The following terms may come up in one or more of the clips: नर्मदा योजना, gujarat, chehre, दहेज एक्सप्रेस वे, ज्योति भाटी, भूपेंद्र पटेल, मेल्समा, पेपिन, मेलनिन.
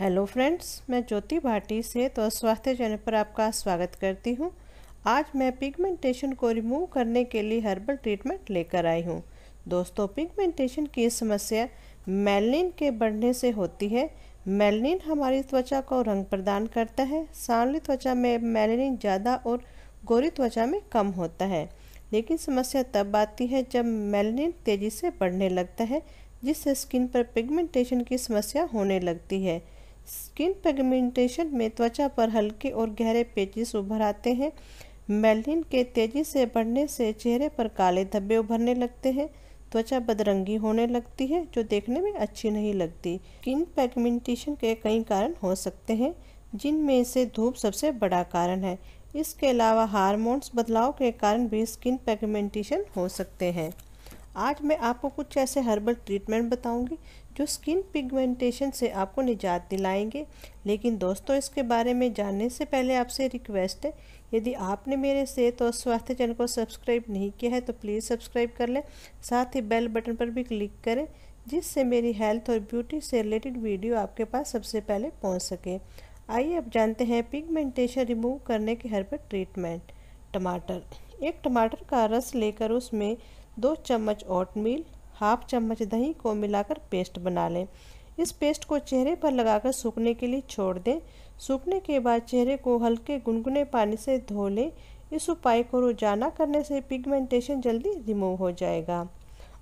Hello friends, मैं ज्योति भाटी से तो स्वास्थ्य चैनल पर आपका स्वागत करती हूं। आज मैं पिगमेंटेशन को रिमूव करने के लिए हर्बल ट्रीटमेंट लेकर आई हूं। दोस्तों, पिगमेंटेशन की समस्या मेलनिन के बढ़ने से होती है। मेलनिन हमारी त्वचा को रंग प्रदान करता है। सांवली त्वचा में मेलनिन ज़्यादा और गोरी त्वचा में कम होता है, लेकिन समस्या तब आती है जब मेलनिन तेज़ी से बढ़ने लगता है, जिससे स्किन पर पिगमेंटेशन की समस्या होने लगती है। स्किन पिगमेंटेशन में त्वचा पर हल्के और गहरे पेचिस उभर आते हैं। मेलनिन के तेज़ी से बढ़ने से चेहरे पर काले धब्बे उभरने लगते हैं। त्वचा बदरंगी होने लगती है, जो देखने में अच्छी नहीं लगती। स्किन पिगमेंटेशन के कई कारण हो सकते हैं, जिनमें से धूप सबसे बड़ा कारण है। इसके अलावा हार्मोन्स बदलाव के कारण भी स्किन पिगमेंटेशन हो सकते हैं। आज मैं आपको कुछ ऐसे हर्बल ट्रीटमेंट बताऊंगी जो स्किन पिगमेंटेशन से आपको निजात दिलाएंगे। लेकिन दोस्तों, इसके बारे में जानने से पहले आपसे रिक्वेस्ट है, यदि आपने मेरे सेहत और स्वास्थ्य चैनल को सब्सक्राइब नहीं किया है तो प्लीज़ सब्सक्राइब कर लें। साथ ही बेल बटन पर भी क्लिक करें, जिससे मेरी हेल्थ और ब्यूटी से रिलेटेड वीडियो आपके पास सबसे पहले पहुँच सके। आइए अब जानते हैं पिगमेंटेशन रिमूव करने के हर्बल ट्रीटमेंट। टमाटर, एक टमाटर का रस लेकर उसमें 2 चम्मच ओटमील, ½ चम्मच दही को मिलाकर पेस्ट बना लें। इस पेस्ट को चेहरे पर लगाकर सूखने के लिए छोड़ दें। सूखने के बाद चेहरे को हल्के गुनगुने पानी से धो लें। इस उपाय को रोजाना करने से पिगमेंटेशन जल्दी रिमूव हो जाएगा।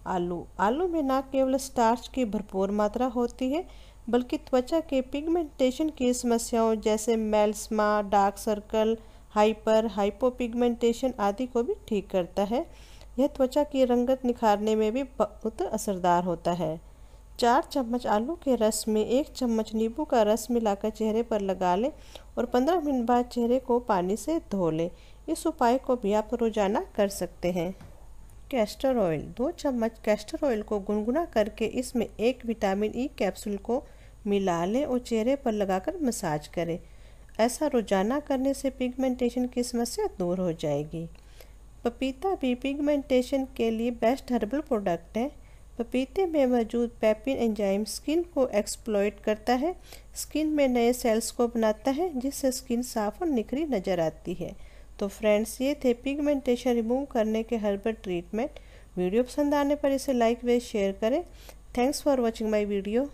आलू, आलू में न केवल स्टार्च की भरपूर मात्रा होती है, बल्कि त्वचा के पिगमेंटेशन की समस्याओं जैसे मेल्समा, डार्क सर्कल, हाइपोपिगमेंटेशन आदि को भी ठीक करता है। यह त्वचा की रंगत निखारने में भी बहुत असरदार होता है। 4 चम्मच आलू के रस में 1 चम्मच नींबू का रस मिलाकर चेहरे पर लगा लें और 15 मिनट बाद चेहरे को पानी से धो लें। इस उपाय को भी आप रोजाना कर सकते हैं। कैस्टर ऑयल, 2 चम्मच कैस्टर ऑयल को गुनगुना करके इसमें 1 विटामिन ई कैप्सूल को मिला लें और चेहरे पर लगाकर मसाज करें। ऐसा रोजाना करने से पिगमेंटेशन की समस्या दूर हो जाएगी। पपीता भी पिगमेंटेशन के लिए बेस्ट हर्बल प्रोडक्ट है। पपीते में मौजूद पेपिन एंजाइम स्किन को एक्सप्लॉइट करता है, स्किन में नए सेल्स को बनाता है, जिससे स्किन साफ और निखरी नज़र आती है। तो फ्रेंड्स, ये थे पिगमेंटेशन रिमूव करने के हर्बल ट्रीटमेंट। वीडियो पसंद आने पर इसे लाइक व शेयर करें। Thanks for watching my video.